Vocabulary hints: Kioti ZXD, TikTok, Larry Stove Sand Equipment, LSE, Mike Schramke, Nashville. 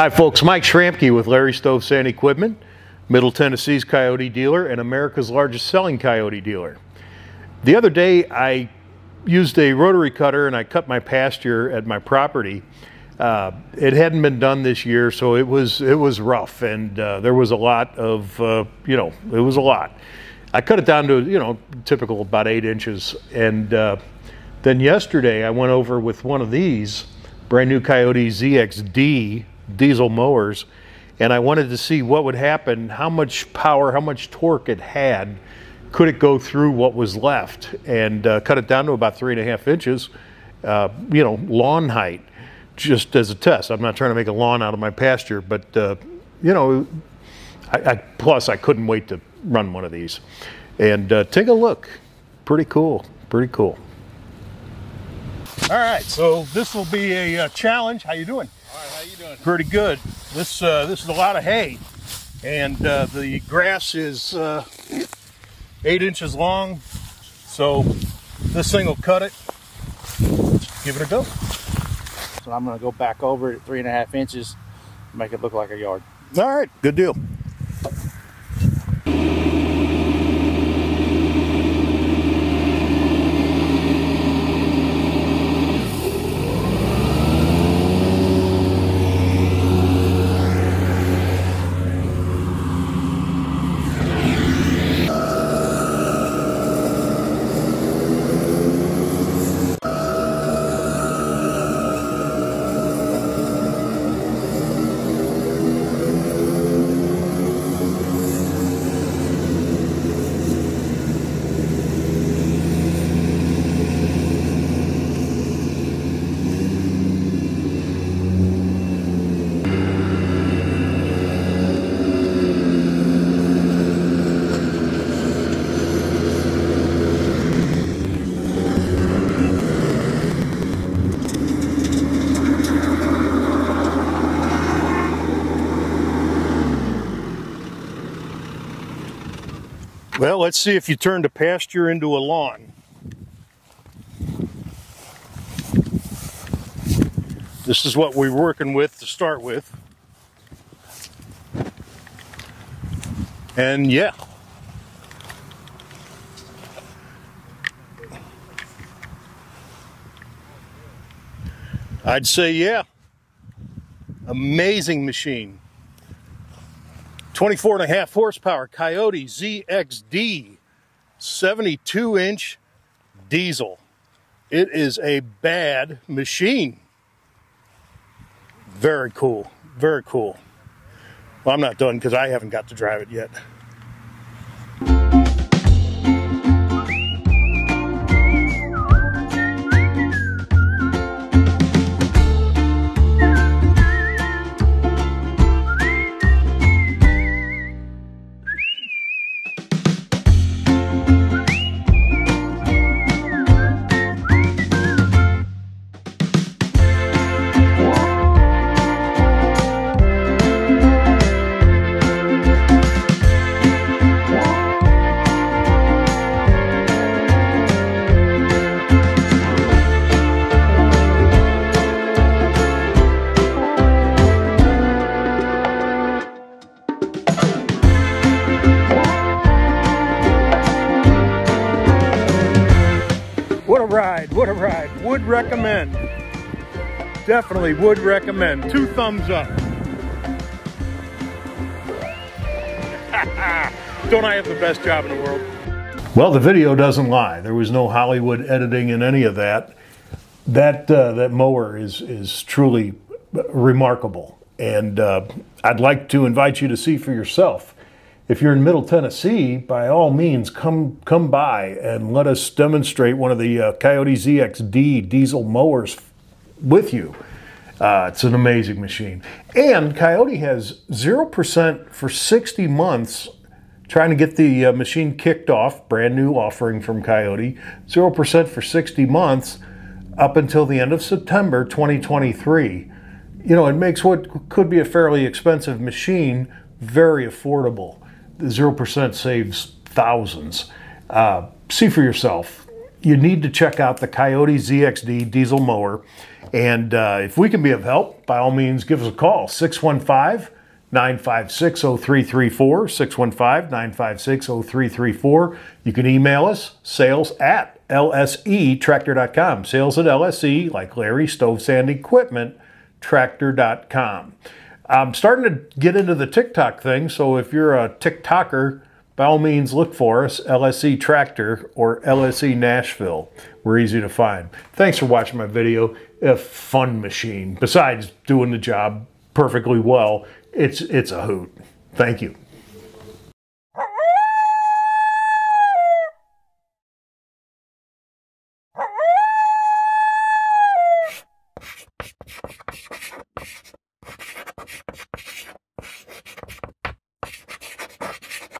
Hi folks, Mike Schramke with Larry Stove Sand Equipment, Middle Tennessee's coyote dealer and America's largest selling coyote dealer. The other day I used a rotary cutter and I cut my pasture at my property. It hadn't been done this year, so it was rough, and there was a lot of, it was a lot. I cut it down to, typical about 8 inches, and then yesterday I went over with one of these brand new Kioti ZXD diesel mowers, and I wanted to see what would happen, how much power, how much torque it had. Could it go through what was left? And cut it down to about 3.5 inches, lawn height, just as a test. I'm not trying to make a lawn out of my pasture, but plus I couldn't wait to run one of these. And take a look, pretty cool, pretty cool. All right, so this will be a challenge. How you doing? All right, how you doing? Pretty good. This this is a lot of hay, and the grass is 8 inches long, so this thing will cut it. Give it a go. So I'm gonna go back over it at 3.5 inches, make it look like a yard. All right, good deal. Well, let's see if you turned a pasture into a lawn. This is what we're working with to start with. And yeah. I'd say yeah. Amazing machine. 24.5 horsepower Kioti ZXD 72-inch diesel. It is a bad machine. Very cool, very cool. Well, I'm not done because I haven't got to drive it yet. What a ride. Would recommend. Definitely would recommend. 2 thumbs up. Don't I have the best job in the world? Well, the video doesn't lie. There was no Hollywood editing in any of that. That mower is truly remarkable. And I'd like to invite you to see for yourself. If you're in Middle Tennessee, by all means, come by and let us demonstrate one of the Kioti ZXD diesel mowers with you. It's an amazing machine. And Kioti has 0% for 60 months, trying to get the machine kicked off, brand new offering from Kioti, 0% for 60 months up until the end of September 2023. You know, it makes what could be a fairly expensive machine very affordable. 0% saves thousands. See for yourself. You need to check out the Kioti ZXD diesel mower And if we can be of help, by all means, give us a call, 615-956-0334, 615-956-0334. You can email us, sales@lsetractor.com, sales@lse, like Larry Stove Sand Equipment, tractor.com. I'm starting to get into the TikTok thing, so if you're a TikToker, by all means, look for us, LSE Tractor or LSE Nashville. We're easy to find. Thanks for watching my video. A fun machine. Besides doing the job perfectly well, it's a hoot. Thank you.